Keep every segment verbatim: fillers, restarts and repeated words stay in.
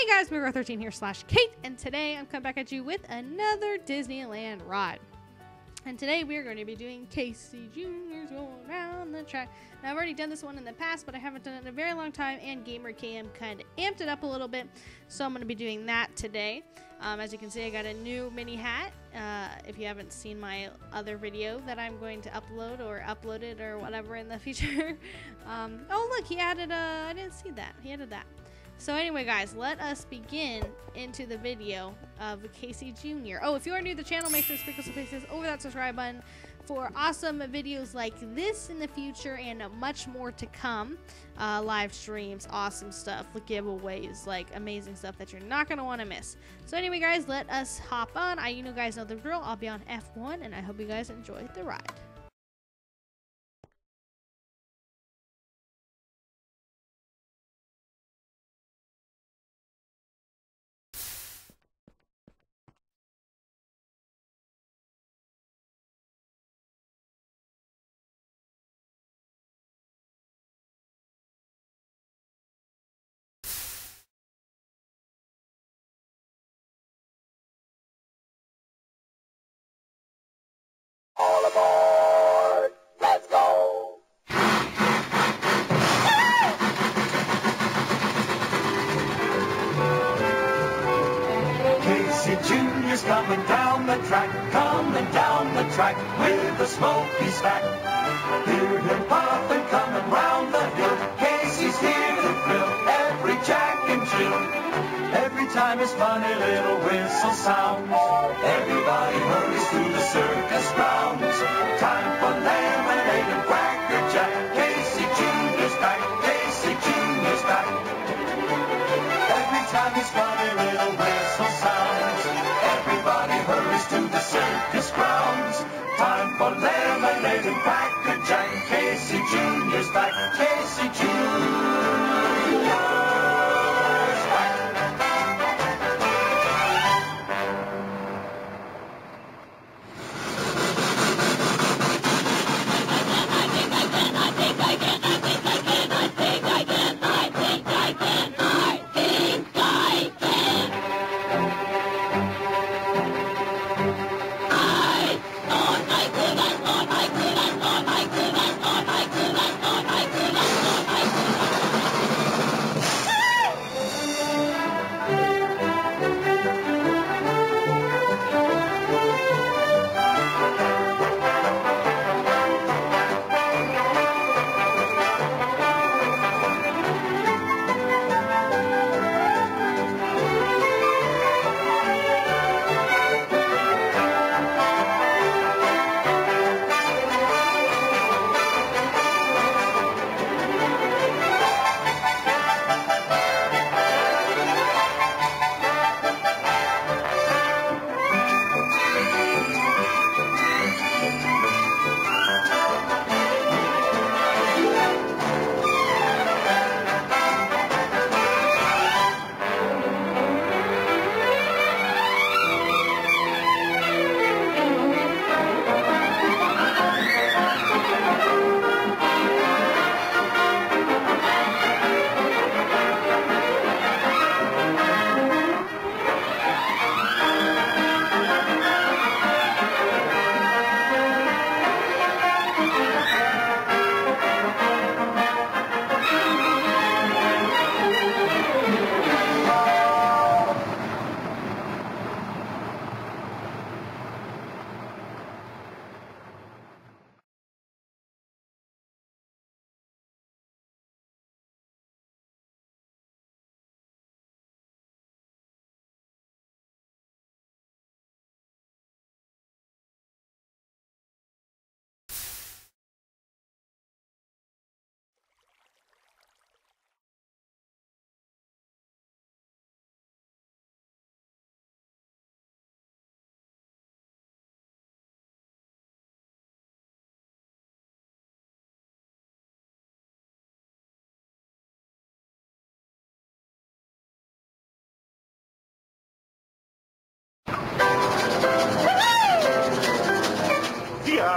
Hey guys, MegaR thirteen here slash Kate, and today I'm coming back at you with another Disneyland ride. And today we are going to be doing Casey Junior's Going Around the Track. Now I've already done this one in the past, but I haven't done it in a very long time, and GamerKM kind of amped it up a little bit, so I'm going to be doing that today. Um, as you can see, I got a new mini hat. Uh, if you haven't seen my other video that I'm going to upload or uploaded or whatever in the future. um, oh look, he added a, I didn't see that, he added that. So anyway, guys, let us begin into the video of Casey Junior Oh, if you are new to the channel, make sure to sprinkle some faces over that subscribe button for awesome videos like this in the future and much more to come. Uh, live streams, awesome stuff, giveaways, like amazing stuff that you're not going to want to miss. So anyway, guys, let us hop on. I, you know, guys know the drill. I'll be on F one, and I hope you guys enjoyed the ride. Casey Junior's coming down the track, coming down the track with a smoky stack. Hear him puffin' coming round the hill, Casey's here to thrill every jack and jill. Every time his funny little whistle sounds, everybody hurries to the circus grounds. Time for lemonade and cracker jack, Casey Junior's back, Casey Junior's back. Every time his funny little whistle sounds, circus grounds. Time for lemonade and cracker jack. Casey Junior's back. Casey Junior's back. I think I can. I think I can. I think I can. I think I can. I think I can. I think I can.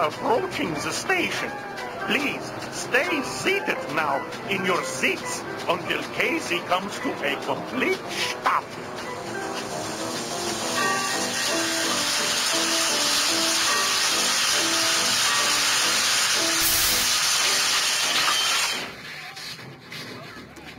Approaching the station. Please, stay seated now in your seats until Casey comes to a complete stop.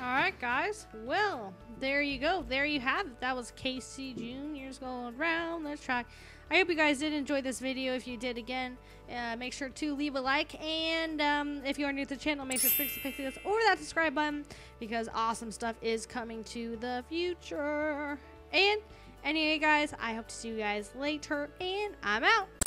Alright guys, well, there you go. There you have it. That was Casey Junior's going around the track. I hope you guys did enjoy this video. If you did, again, uh, make sure to leave a like. And um, if you are new to the channel, make sure to click the pixie dust or that subscribe button, because awesome stuff is coming to the future. And anyway, guys, I hope to see you guys later. And I'm out.